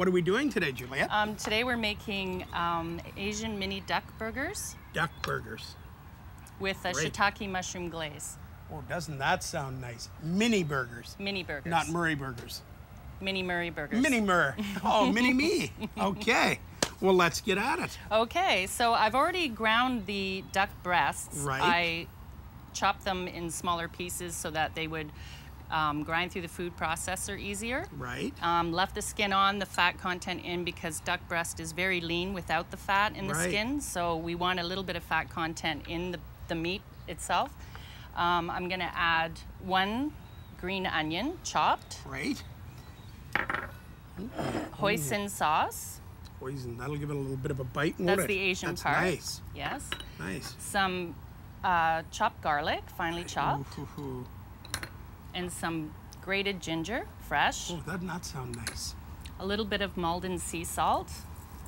What are we doing today, Juliet? Today we're making Asian mini duck burgers. Duck burgers. With a shiitake mushroom glaze. Oh, doesn't that sound nice? Mini burgers. Mini burgers. Not Murray burgers. Mini Murray burgers. Mini Murray. Oh, mini me. Okay. Well, let's get at it. Okay. So I've already ground the duck breasts. Right. I chopped them in smaller pieces so that they would grind through the food processor easier. Right. Left the skin on, the fat content in, because duck breast is very lean without the fat in the skin. So we want a little bit of fat content in the meat itself. I'm going to add 1 green onion, chopped. Right. Hoisin sauce. Hoisin, that'll give it a little bit of a bite, won't it? That's the Asian part. Nice. Yes. Nice. Some chopped garlic, finely chopped. Ooh, ooh, ooh. And some grated ginger, fresh. Oh, that not sound nice. A little bit of Maldon sea salt.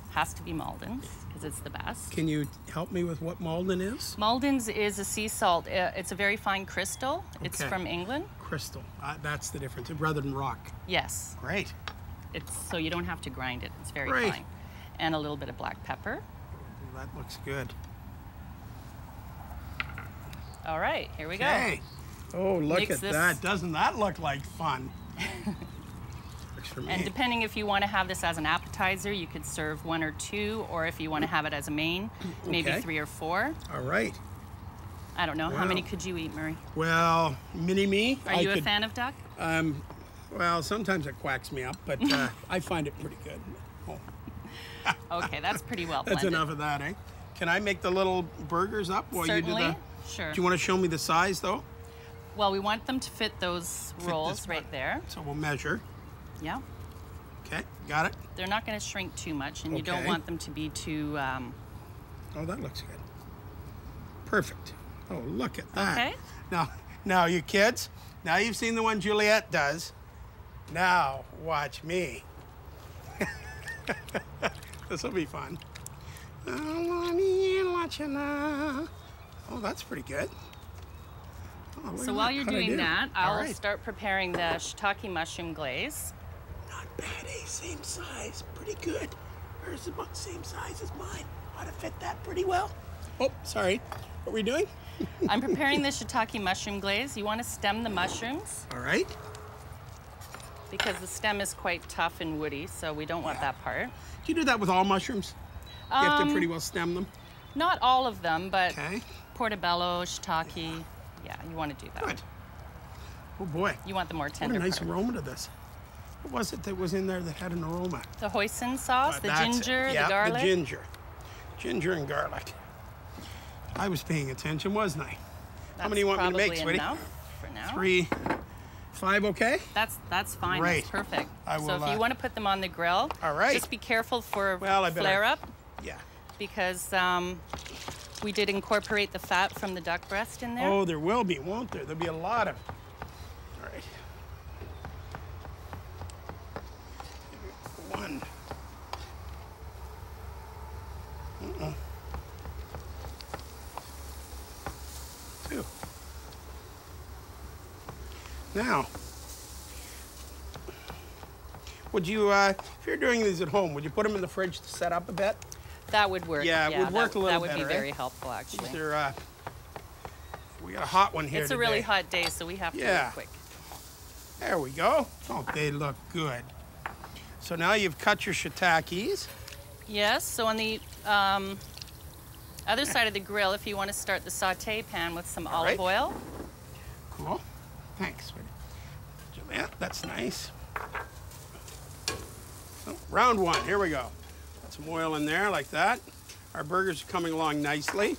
Has to be Maldon's because it's the best. Can you help me with what Maldon is? Maldon's is a sea salt. It's a very fine crystal. Okay. It's from England. Crystal. That's the difference, rather than rock. Yes. Great. It's so you don't have to grind it. It's very fine. And a little bit of black pepper. That looks good. All right, here we go. Oh, look at that. Doesn't that look like fun? And depending if you want to have this as an appetizer, you could serve 1 or 2, or if you want to have it as a main, maybe 3 or 4. All right. I don't know. Wow. How many could you eat, Murray? Well, mini me. Are you a fan of duck? Well, sometimes it quacks me up, but I find it pretty good. Oh. Okay, that's pretty well blended. That's enough of that, eh? Can I make the little burgers up while you do the... Sure. Do you want to show me the size, though? Well, we want them to fit those rolls right there. So we'll measure. Yeah. Okay, got it. They're not going to shrink too much, and you don't want them to be too... Oh, that looks good. Perfect. Oh, look at that. Okay. Now, you kids, now you've seen the one Juliet does. Now, watch me. This'll be fun. Oh, that's pretty good. Oh, so while you're doing that, I'll start preparing the shiitake mushroom glaze. Not bad, eh? Same size. Pretty good. Hers is about the same size as mine. Ought to fit that pretty well. Oh, sorry. What are we doing? I'm preparing the shiitake mushroom glaze. You want to stem the mushrooms. All right. Because the stem is quite tough and woody, so we don't want that part. Do you do that with all mushrooms? You have to pretty well stem them? Not all of them, but portobello, shiitake... Yeah, you want to do that. Good. Oh, boy. You want the more tender part. What a nice aroma to this. What was it that was in there that had an aroma? The hoisin sauce, the ginger, the garlic. Yeah, the ginger. Ginger and garlic. I was paying attention, wasn't I? How many do you want me to make, sweetie? Enough for now. 3, 5, okay? That's fine. Right. That's perfect. I will, so if you want to put them on the grill, just be careful for flare-up. Yeah. Because... we did incorporate the fat from the duck breast in there. Oh, there will be, won't there? There'll be a lot of it. All right. 1. Uh-uh. 2. Now, would you, if you're doing these at home, would you put them in the fridge to set up a bit? That would work. Yeah, it would work a little better. That would be very helpful, actually. We got a hot one here today. It's a really hot day, so we have to be quick. There we go. Oh, they look good. So now you've cut your shiitakes. Yes, so on the other side of the grill, if you want to start the sauté pan with some olive oil. Cool. Thanks, sweetie. Juliet, that's nice. So, round 1, here we go. Some oil in there like that. Our burgers are coming along nicely.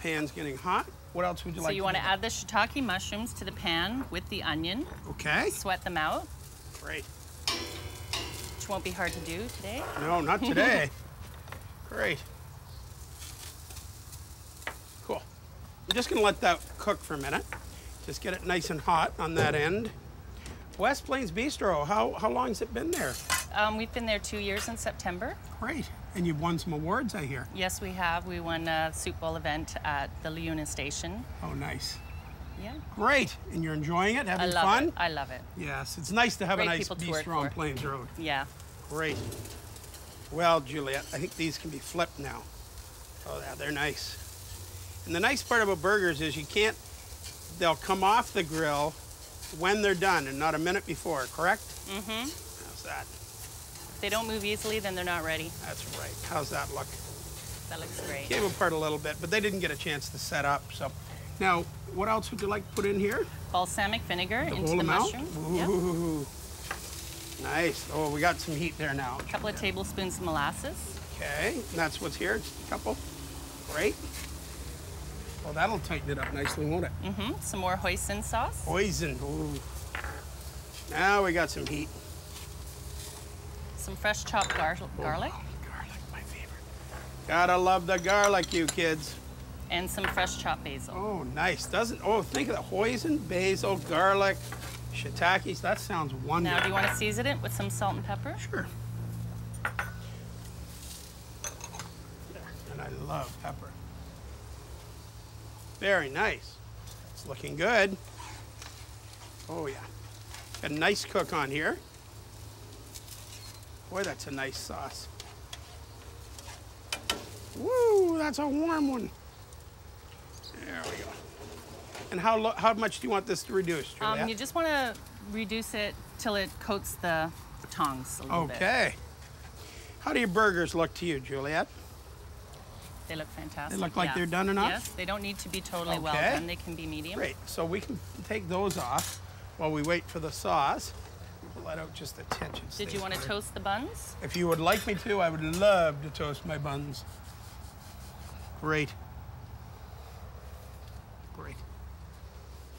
Pan's getting hot. What else would you like? So you want to add the shiitake mushrooms to the pan with the onion. Okay. Sweat them out. Great. Which won't be hard to do today. No, not today. Great. Cool. I'm just gonna let that cook for a minute. Just get it nice and hot on that end. West Plains Bistro, how long has it been there? We've been there 2 years in September. Great. And you've won some awards, I hear. Yes, we have. We won a soup bowl event at the Leuna Station. Oh, nice. Yeah. Great. And you're enjoying it, having fun? I love it. Yes. It's nice to have a nice bistro on Plains Road. Yeah. Great. Well, Juliet, I think these can be flipped now. Oh, yeah, they're nice. And the nice part about burgers is you can't, they'll come off the grill when they're done and not a minute before, correct? Mm-hmm. How's that? If they don't move easily, then they're not ready. That's right. How's that look? That looks great. Came apart a little bit, but they didn't get a chance to set up, so. Now, what else would you like to put in here? Balsamic vinegar into the mushroom. Ooh. Yep. Nice. Oh, we got some heat there now. A couple of tablespoons of molasses. Okay, and that's what's here, just a couple. Great. Well, that'll tighten it up nicely, won't it? Mm-hmm. Some more hoisin sauce. Hoisin, ooh. Now we got some heat. Some fresh chopped garlic. Oh, garlic, my favorite. Gotta love the garlic, you kids. And some fresh chopped basil. Oh, nice. Think of the hoisin, basil, garlic, shiitakes. That sounds wonderful. Now, do you want to season it with some salt and pepper? Sure. And I love pepper. Very nice. It's looking good. Oh, yeah. Got a nice cook on here. Boy, that's a nice sauce. Woo, that's a warm one. There we go. And how much do you want this to reduce, Juliet? You just want to reduce it till it coats the tongs a little bit. Okay. How do your burgers look to you, Juliet? They look fantastic. They look like they're done enough? Yes, they don't need to be totally well done. They can be medium. Great, so we can take those off while we wait for the sauce. We'll let out just a tinge of sage. Did you want to toast the buns? If you would like me to, I would love to toast my buns. Great. Great.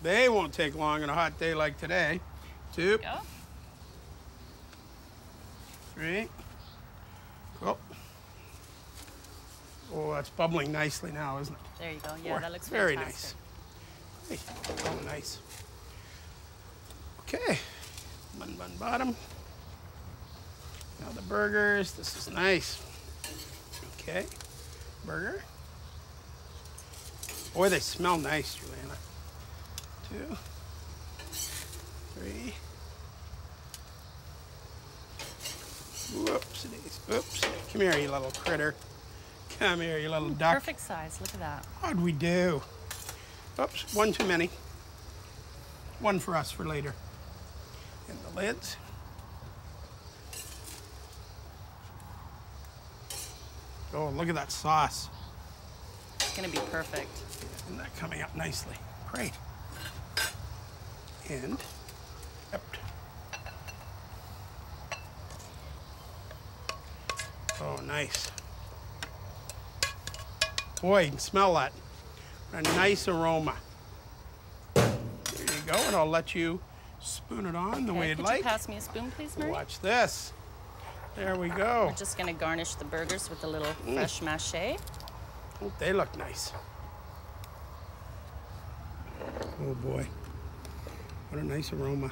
They won't take long on a hot day like today. Two. Go. Three. Cool. Oh, that's bubbling nicely now, isn't it? There you go. Yeah, that looks very fantastic. Very nice. Hey, oh, nice. Okay. Bun bottom. Now the burgers. This is nice. Okay. Burger. Boy, they smell nice, Juliana. Two. Three. Whoopsies. Oops. Come here, you little critter. Come here, you little duck. Perfect size, look at that. How'd we do? Oops, one too many. One for us for later. And the lids. Oh, look at that sauce. It's gonna be perfect. Isn't that coming up nicely? Great. And, yep. Oh, nice. Boy, you can smell that. What a nice aroma. There you go, and I'll let you spoon it on the way you'd like. Could you pass me a spoon, please, Murray? Watch this. There we go. We're just gonna garnish the burgers with a little fresh mache. Oh, they look nice. Oh boy, what a nice aroma.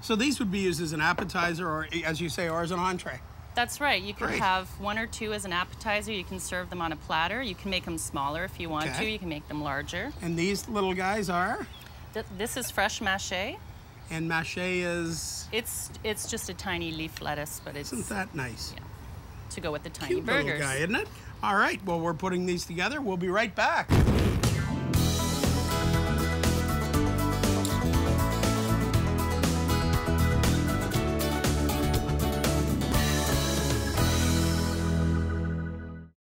So these would be used as an appetizer or, as you say, or as an entree. That's right. You could have one or two as an appetizer. You can serve them on a platter. You can make them smaller if you want to. You can make them larger. And these little guys are? This is fresh mache. And mache is? It's just a tiny leaf lettuce, but it's... Isn't that nice? Yeah, to go with the tiny burgers. Cute little guy, isn't it? All right, well, we're putting these together. We'll be right back.